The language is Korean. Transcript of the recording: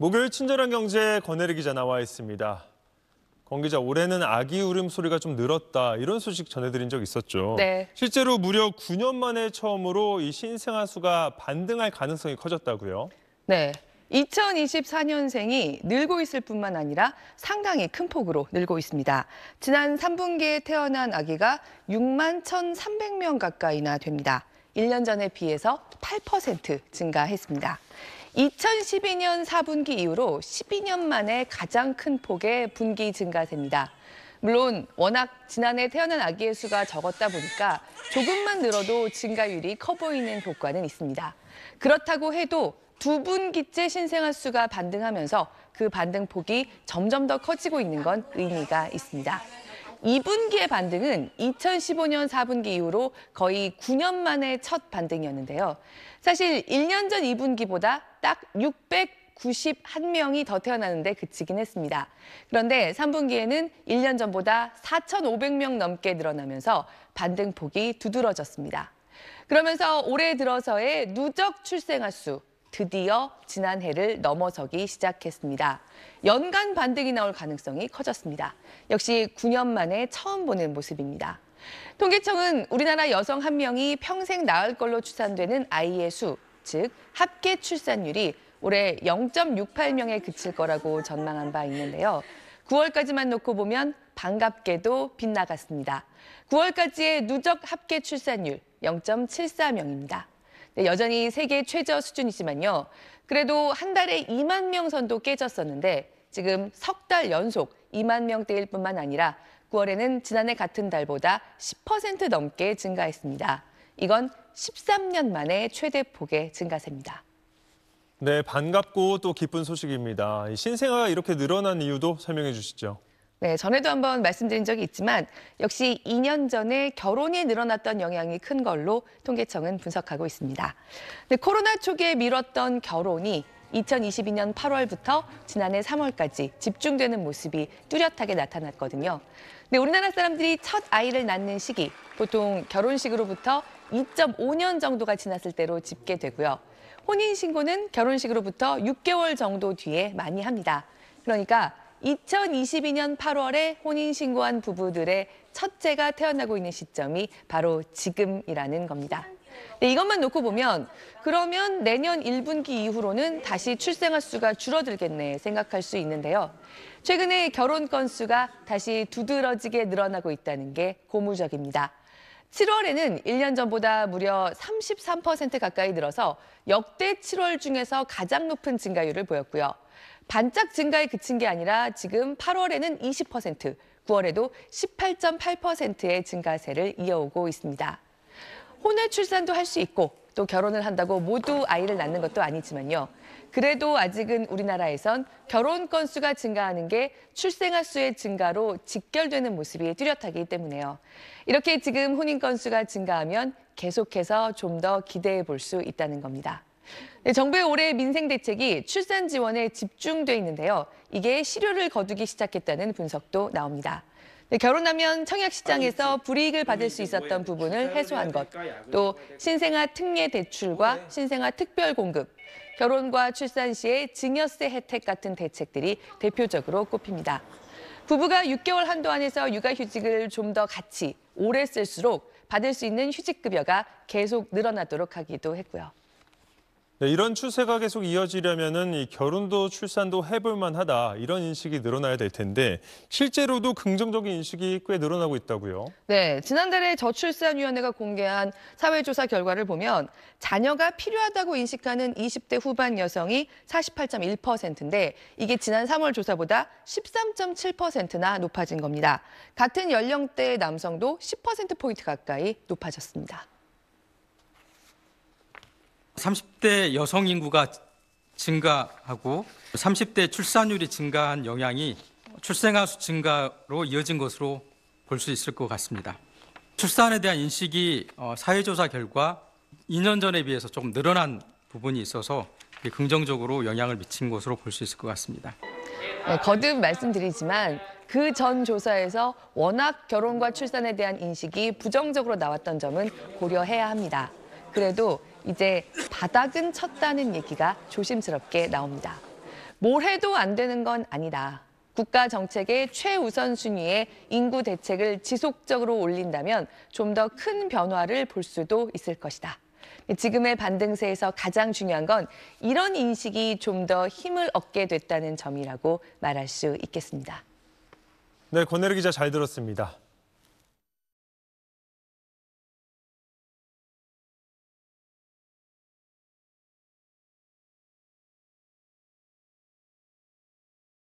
목요일 친절한 경제에 권애리 기자 나와 있습니다. 권 기자, 올해는 아기 울음소리가 좀 늘었다, 이런 소식 전해드린 적 있었죠. 네. 실제로 무려 9년 만에 처음으로 이 신생아 수가 반등할 가능성이 커졌다고요? 네. 2024년생이 늘고 있을 뿐만 아니라 상당히 큰 폭으로 늘고 있습니다. 지난 3분기에 태어난 아기가 6만 1,300명 가까이나 됩니다. 1년 전에 비해서 8% 증가했습니다. 2012년 4분기 이후로 12년 만에 가장 큰 폭의 분기 증가세입니다. 물론 워낙 지난해 태어난 아기의 수가 적었다 보니까 조금만 늘어도 증가율이 커 보이는 효과는 있습니다. 그렇다고 해도 두 분기째 신생아 수가 반등하면서 그 반등폭이 점점 더 커지고 있는 건 의미가 있습니다. 2분기의 반등은 2015년 4분기 이후로 거의 9년 만에 첫 반등이었는데요. 사실 1년 전 2분기보다 딱 691명이 더 태어나는데 그치긴 했습니다. 그런데 3분기에는 1년 전보다 4,500명 넘게 늘어나면서 반등폭이 두드러졌습니다. 그러면서 올해 들어서의 누적 출생아 수, 드디어 지난해를 넘어서기 시작했습니다. 연간 반등이 나올 가능성이 커졌습니다. 역시 9년 만에 처음 보는 모습입니다. 통계청은 우리나라 여성 1명이 평생 낳을 걸로 추산되는 아이의 수, 즉 합계 출산율이 올해 0.68명에 그칠 거라고 전망한 바 있는데요. 9월까지만 놓고 보면 반갑게도 빗나갔습니다. 9월까지의 누적 합계 출산율 0.74명입니다. 네, 여전히 세계 최저 수준이지만요. 그래도 한 달에 2만 명 선도 깨졌었는데 지금 석 달 연속 2만 명대일 뿐만 아니라 9월에는 지난해 같은 달보다 10% 넘게 증가했습니다. 이건 13년 만에 최대 폭의 증가세입니다. 네, 반갑고 또 기쁜 소식입니다. 신생아가 이렇게 늘어난 이유도 설명해 주시죠. 네, 전에도 한번 말씀드린 적이 있지만 역시 2년 전에 결혼이 늘어났던 영향이 큰 걸로 통계청은 분석하고 있습니다. 네, 코로나 초기에 미뤘던 결혼이 2022년 8월부터 지난해 3월까지 집중되는 모습이 뚜렷하게 나타났거든요. 네, 우리나라 사람들이 첫 아이를 낳는 시기, 보통 결혼식으로부터 2.5년 정도가 지났을 때로 집계되고요. 혼인신고는 결혼식으로부터 6개월 정도 뒤에 많이 합니다. 그러니까 2022년 8월에 혼인신고한 부부들의 첫째가 태어나고 있는 시점이 바로 지금이라는 겁니다. 네, 이것만 놓고 보면 그러면 내년 1분기 이후로는 다시 출생아 수가 줄어들겠네 생각할 수 있는데요. 최근에 결혼 건수가 다시 두드러지게 늘어나고 있다는 게 고무적입니다. 7월에는 1년 전보다 무려 33% 가까이 늘어서 역대 7월 중에서 가장 높은 증가율을 보였고요. 반짝 증가에 그친 게 아니라 지금 8월에는 20%, 9월에도 18.8%의 증가세를 이어오고 있습니다. 혼외 출산도 할 수 있고 또 결혼을 한다고 모두 아이를 낳는 것도 아니지만요. 그래도 아직은 우리나라에선 결혼 건수가 증가하는 게 출생아 수의 증가로 직결되는 모습이 뚜렷하기 때문에요. 이렇게 지금 혼인 건수가 증가하면 계속해서 좀 더 기대해 볼 수 있다는 겁니다. 네, 정부의 올해 민생 대책이 출산 지원에 집중돼 있는데요. 이게 실효를 거두기 시작했다는 분석도 나옵니다. 네, 결혼하면 청약시장에서 불이익을 받을 수 있었던 부분을 해소한 것, 또 신생아 특례 대출과 신생아 특별 공급, 결혼과 출산 시의 증여세 혜택 같은 대책들이 대표적으로 꼽힙니다. 부부가 6개월 한도 안에서 육아휴직을 좀 더 같이 오래 쓸수록 받을 수 있는 휴직급여가 계속 늘어나도록 하기도 했고요. 네, 이런 추세가 계속 이어지려면은 이 결혼도 출산도 해볼 만하다, 이런 인식이 늘어나야 될 텐데 실제로도 긍정적인 인식이 꽤 늘어나고 있다고요? 네, 지난달에 저출산위원회가 공개한 사회조사 결과를 보면 자녀가 필요하다고 인식하는 20대 후반 여성이 48.1%인데 이게 지난 3월 조사보다 13.7%나 높아진 겁니다. 같은 연령대의 남성도 10%포인트 가까이 높아졌습니다. 30대 여성 인구가 증가하고 30대 출산율이 증가한 영향이 출생아 수 증가로 이어진 것으로 볼 수 있을 것 같습니다. 출산에 대한 인식이 사회조사 결과 2년 전에 비해서 조금 늘어난 부분이 있어서 긍정적으로 영향을 미친 것으로 볼 수 있을 것 같습니다. 네, 거듭 말씀드리지만 그 전 조사에서 워낙 결혼과 출산에 대한 인식이 부정적으로 나왔던 점은 고려해야 합니다. 그래도 이제 바닥은 쳤다는 얘기가 조심스럽게 나옵니다. 뭘 해도 안 되는 건 아니다. 국가 정책의 최우선 순위에 인구 대책을 지속적으로 올린다면 좀 더 큰 변화를 볼 수도 있을 것이다. 지금의 반등세에서 가장 중요한 건 이런 인식이 좀 더 힘을 얻게 됐다는 점이라고 말할 수 있겠습니다. 네, 권애리 기자 잘 들었습니다.